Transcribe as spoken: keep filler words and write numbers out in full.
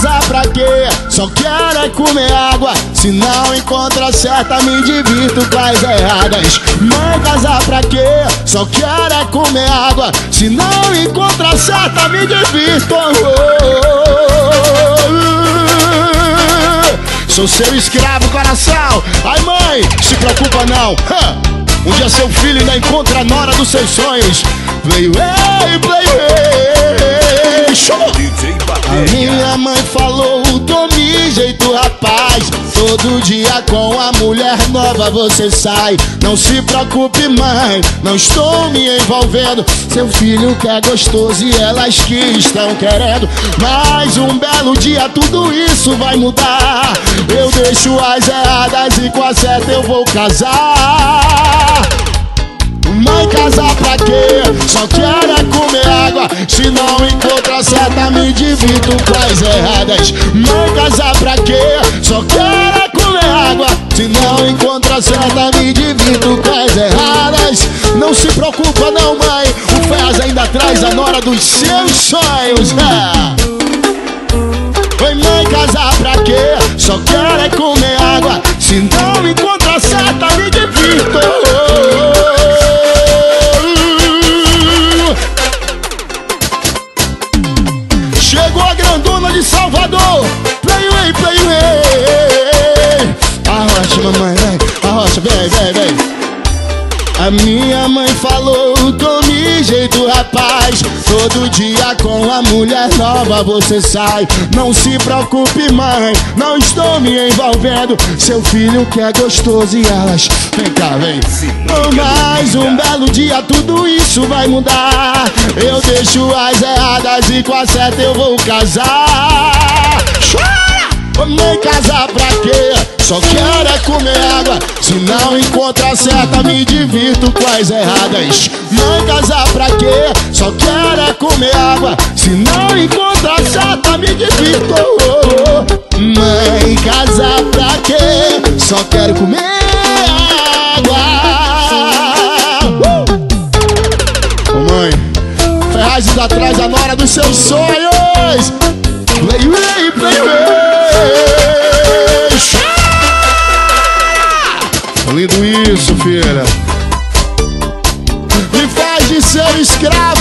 casar pra quê? Só quero é comer água. Se não encontra certa, me divirto com as erradas. Não casar pra quê? Só quero é comer água. Se não encontra certa, me divirto. Sou seu escravo, coração. Ai, mãe, se preocupa não. Um dia seu filho ainda encontra a nora dos seus sonhos. Play way, play way. Show! A minha mãe falou, tome jeito, rapaz. Todo dia com a mulher nova você sai. Não se preocupe, mãe, não estou me envolvendo. Seu filho que é gostoso e elas que estão querendo. Mas um belo dia tudo isso vai mudar. Eu deixo as erradas e com a certa eu vou casar. Mãe, casar pra quê? Só quero é comer água. Se não encontra certa, me divido com as erradas. Mãe, casar pra quê? Só quero é comer água. Se não encontra certa, me divido com as erradas. Não se preocupa não, mãe, o Fez ainda traz a nora dos seus sonhos. Oi, mãe, casar pra quê? Só quero é comer água. Se não encontra certa, me divido. Chegou a grandona de Salvador. Play way, play way. Arrocha, mamãe, vem. Arrocha, vem, vem, vem. A minha mãe falou, tome jeito, rapaz. Todo dia com a mulher nova você sai. Não se preocupe, mãe, não estou me envolvendo. Seu filho que é gostoso e elas... Vem cá, vem. Mais um belo dia tudo isso vai mudar. Eu deixo as erradas e com a certa eu vou casar. Chora! Mãe, casar pra quê? Só quero é comer água. Se não encontra certa, me divirto com as erradas. Mãe, casar pra quê? Só quero é comer água. Se não encontra certa, me divirto. Mãe, casar pra quê? Só quero comer água. Uh! Ô mãe, Ferraz ainda traz a nora dos seus sonhos. Play way, play way. Chora! Lindo isso, filha. Me faz de seu escravo.